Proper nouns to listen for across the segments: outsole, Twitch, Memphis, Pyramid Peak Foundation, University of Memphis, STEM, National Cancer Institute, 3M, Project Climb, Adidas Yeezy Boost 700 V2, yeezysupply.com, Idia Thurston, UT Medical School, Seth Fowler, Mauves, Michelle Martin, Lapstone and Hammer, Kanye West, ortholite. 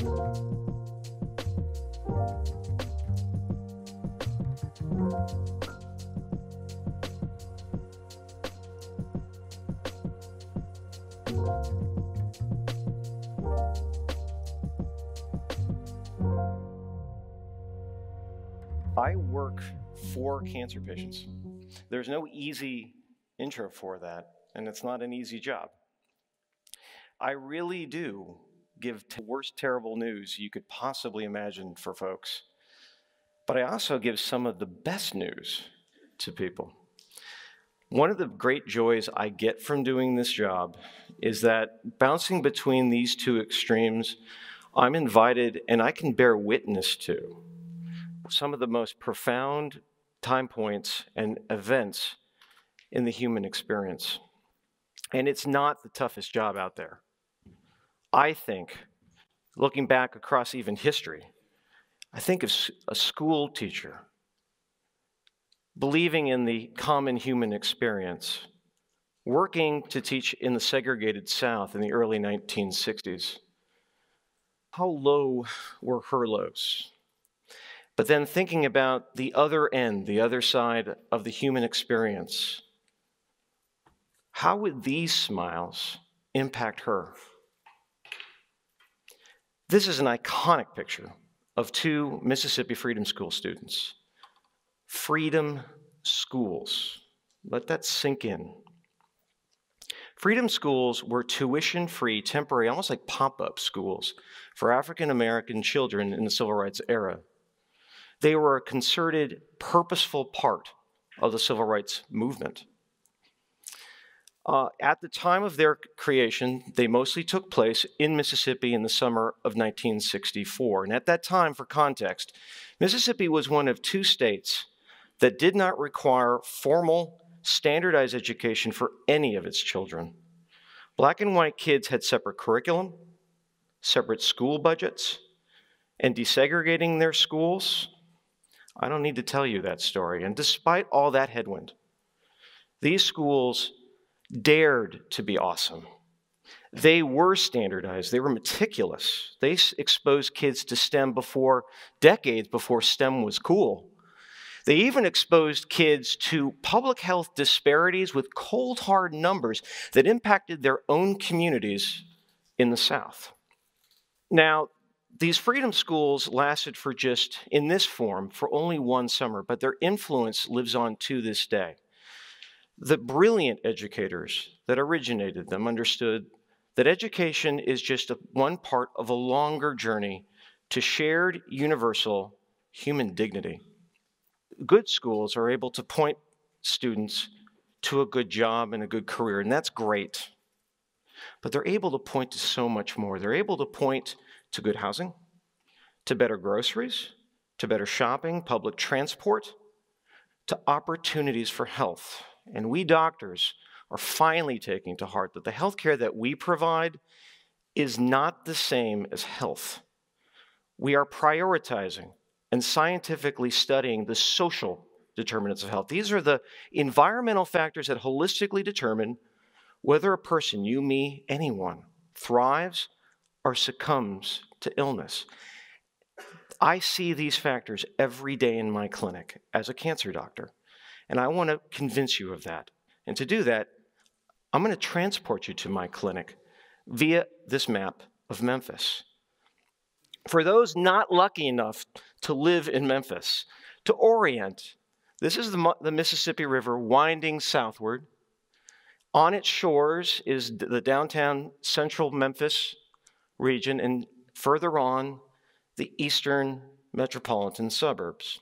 I work for cancer patients. There's no easy intro for that, and it's not an easy job. I really do give the worst terrible news you could possibly imagine for folks. But I also give some of the best news to people. One of the great joys I get from doing this job is that bouncing between these two extremes, I'm invited and I can bear witness to some of the most profound time points and events in the human experience. And it's not the toughest job out there. I think, looking back across even history, I think of a school teacher believing in the common human experience, working to teach in the segregated South in the early 1960s. How low were her lows? But then thinking about the other end, the other side of the human experience, how would these smiles impact her? This is an iconic picture of two Mississippi Freedom School students. Freedom schools. Let that sink in. Freedom schools were tuition-free, temporary, almost like pop-up schools for African-American children in the Civil Rights era. They were a concerted, purposeful part of the Civil Rights Movement. At the time of their creation, they mostly took place in Mississippi in the summer of 1964. And at that time, for context, Mississippi was one of two states that did not require formal, standardized education for any of its children. Black and white kids had separate curriculum, separate school budgets, and desegregating their schools. I don't need to tell you that story. And despite all that headwind, these schools dared to be awesome. They were standardized. They were meticulous. They exposed kids to STEM before decades before STEM was cool. They even exposed kids to public health disparities with cold, hard numbers that impacted their own communities in the South. Now, these freedom schools lasted for just, in this form, for only one summer, but their influence lives on to this day. The brilliant educators that originated them understood that education is just one part of a longer journey to shared, universal human dignity. Good schools are able to point students to a good job and a good career, and that's great. But they're able to point to so much more. They're able to point to good housing, to better groceries, to better shopping, public transport, to opportunities for health. And we doctors are finally taking to heart that the healthcare that we provide is not the same as health. We are prioritizing and scientifically studying the social determinants of health. These are the environmental factors that holistically determine whether a person, you, me, anyone, thrives or succumbs to illness. I see these factors every day in my clinic as a cancer doctor. And I want to convince you of that. And to do that, I'm going to transport you to my clinic via this map of Memphis. For those not lucky enough to live in Memphis, to orient, this is the Mississippi River winding southward. On its shores is the downtown central Memphis region, and further on, the eastern metropolitan suburbs.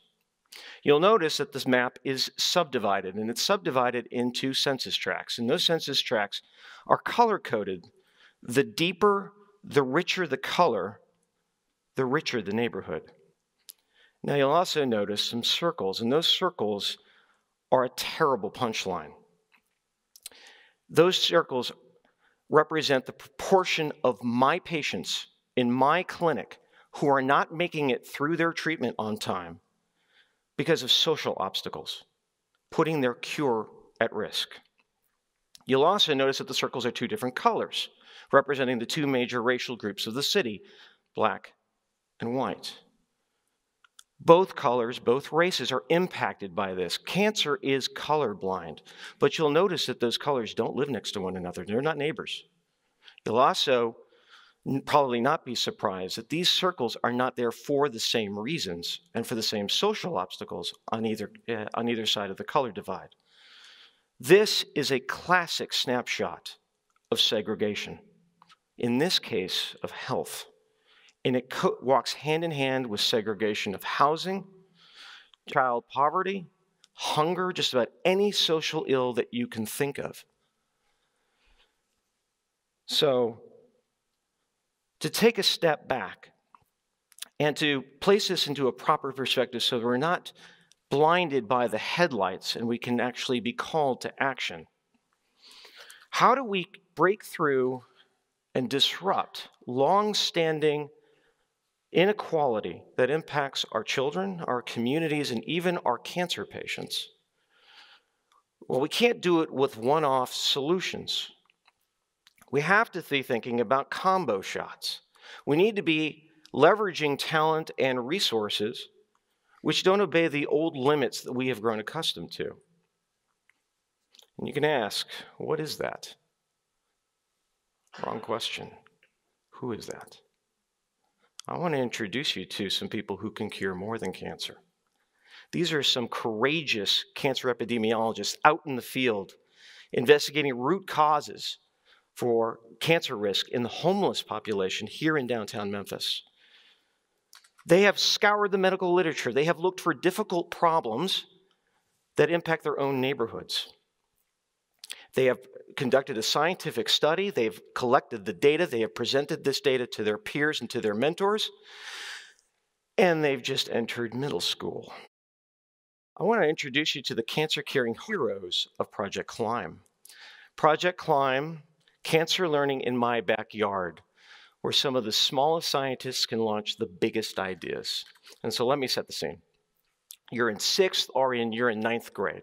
You'll notice that this map is subdivided, and it's subdivided into census tracts. And those census tracts are color-coded. The deeper, the richer the color, the richer the neighborhood. Now, you'll also notice some circles, and those circles are a terrible punchline. Those circles represent the proportion of my patients in my clinic who are not making it through their treatment on time because of social obstacles, putting their cure at risk. You'll also notice that the circles are two different colors, representing the two major racial groups of the city, black and white. Both colors, both races are impacted by this. Cancer is colorblind, but you'll notice that those colors don't live next to one another. They're not neighbors. You'll also probably not be surprised that these circles are not there for the same reasons and for the same social obstacles on either side of the color divide. This is a classic snapshot of segregation, in this case of health. And it walks hand in hand with segregation of housing, child poverty, hunger, just about any social ill that you can think of. So to take a step back and to place this into a proper perspective so that we're not blinded by the headlights and we can actually be called to action. How do we break through and disrupt long-standing inequality that impacts our children, our communities, and even our cancer patients? Well, we can't do it with one-off solutions. We have to be thinking about combo shots. We need to be leveraging talent and resources which don't obey the old limits that we have grown accustomed to. And you can ask, what is that? Wrong question. Who is that? I want to introduce you to some people who can cure more than cancer. These are some courageous cancer epidemiologists out in the field investigating root causes for cancer risk in the homeless population here in downtown Memphis. They have scoured the medical literature. They have looked for difficult problems that impact their own neighborhoods. They have conducted a scientific study, they've collected the data, they have presented this data to their peers and to their mentors, and they've just entered middle school. I want to introduce you to the cancer-curing heroes of Project Climb. Project Climb, Cancer Learning in My Backyard, where some of the smallest scientists can launch the biggest ideas. And so let me set the scene. You're in sixth or you're in ninth grade.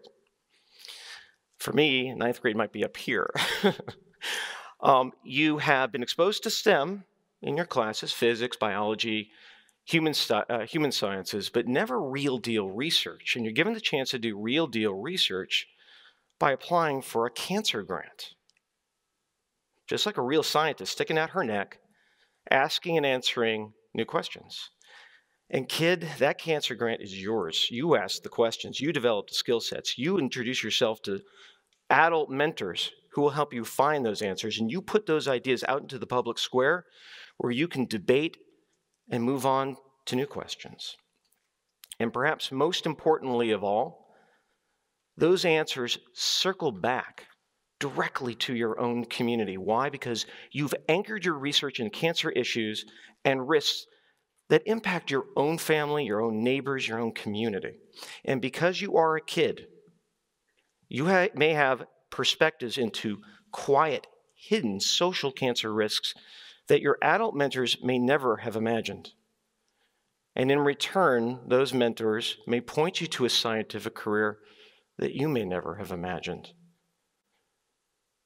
For me, ninth grade might be up here. You have been exposed to STEM in your classes, physics, biology, human sciences, but never real deal research. And you're given the chance to do real deal research by applying for a cancer grant. Just like a real scientist sticking out her neck, asking and answering new questions. And kid, that cancer grant is yours. You asked the questions, you developed the skill sets, you introduce yourself to adult mentors who will help you find those answers, and you put those ideas out into the public square where you can debate and move on to new questions. And perhaps most importantly of all, those answers circle back directly to your own community. Why? Because you've anchored your research in cancer issues and risks that impact your own family, your own neighbors, your own community. And because you are a kid, you may have perspectives into quiet, hidden social cancer risks that your adult mentors may never have imagined. And in return, those mentors may point you to a scientific career that you may never have imagined.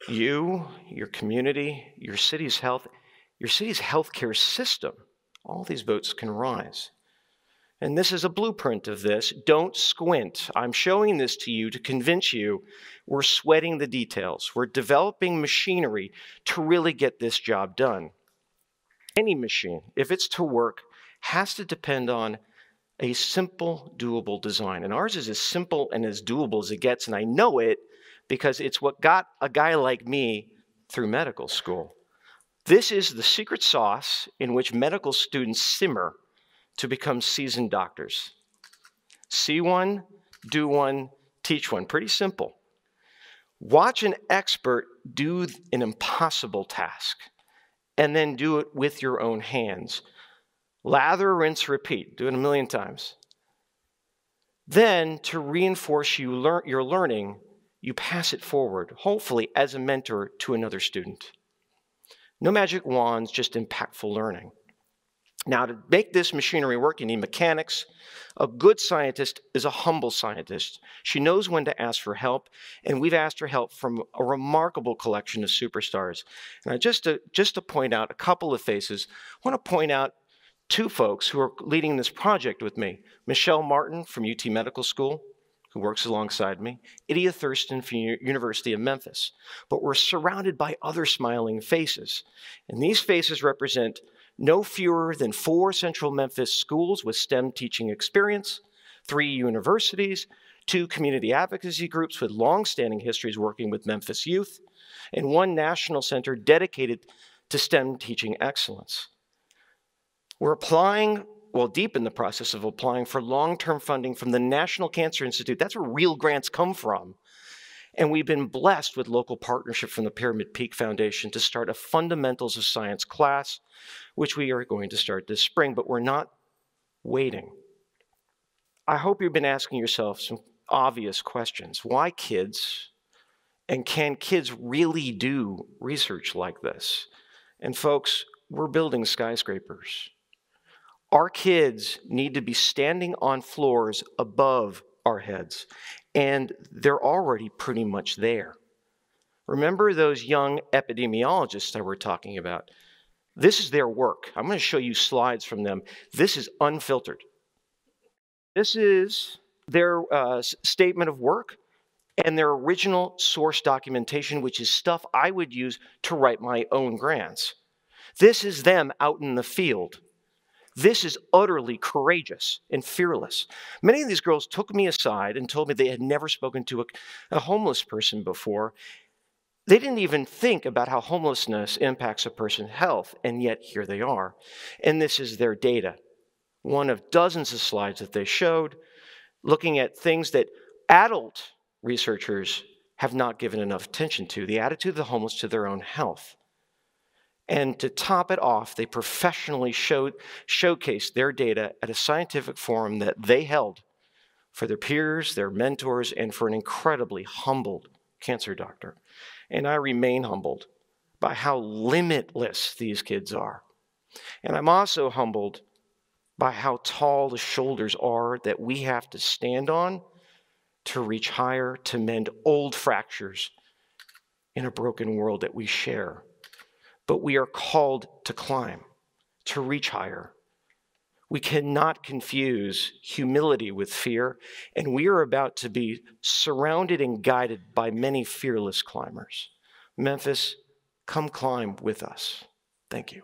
You, your community, your city's health, your city's healthcare system, all these boats can rise. And this is a blueprint of this. Don't squint. I'm showing this to you to convince you we're sweating the details. We're developing machinery to really get this job done. Any machine, if it's to work, has to depend on a simple, doable design. And ours is as simple and as doable as it gets. And I know it because it's what got a guy like me through medical school. This is the secret sauce in which medical students simmer to become seasoned doctors. See one, do one, teach one. Pretty simple. Watch an expert do an impossible task and then do it with your own hands. Lather, rinse, repeat. Do it 1,000,000 times. Then, to reinforce your learning, you pass it forward, hopefully as a mentor to another student. No magic wands, just impactful learning. Now, to make this machinery work, you need mechanics. A good scientist is a humble scientist. She knows when to ask for help, and we've asked for help from a remarkable collection of superstars. And just to point out a couple of faces, I want to point out two folks who are leading this project with me. Michelle Martin from UT Medical School, who works alongside me, Idia Thurston from University of Memphis. But we're surrounded by other smiling faces. And these faces represent no fewer than 4 Central Memphis schools with STEM teaching experience, 3 universities, 2 community advocacy groups with long-standing histories working with Memphis youth, and 1 national center dedicated to STEM teaching excellence. We're applying, well, deep in the process of applying for long-term funding from the National Cancer Institute. That's where real grants come from. And we've been blessed with local partnership from the Pyramid Peak Foundation to start a Fundamentals of Science class, which we are going to start this spring, but we're not waiting. I hope you've been asking yourself some obvious questions. Why kids? And can kids really do research like this? And folks, we're building skyscrapers. Our kids need to be standing on floors above our heads, and they're already pretty much there. Remember those young epidemiologists that we're talking about? This is their work. I'm going to show you slides from them. This is unfiltered. This is their statement of work and their original source documentation, which is stuff I would use to write my own grants. This is them out in the field. This is utterly courageous and fearless. Many of these girls took me aside and told me they had never spoken to a homeless person before. They didn't even think about how homelessness impacts a person's health, and yet here they are. And this is their data. One of dozens of slides that they showed, looking at things that adult researchers have not given enough attention to, the attitude of the homeless to their own health. And to top it off, they professionally showcased their data at a scientific forum that they held for their peers, their mentors, and for an incredibly humbled cancer doctor. And I remain humbled by how limitless these kids are. And I'm also humbled by how tall the shoulders are that we have to stand on to reach higher, to mend old fractures in a broken world that we share. But we are called to climb, to reach higher. We cannot confuse humility with fear, and we are about to be surrounded and guided by many fearless climbers. Memphis, come climb with us. Thank you.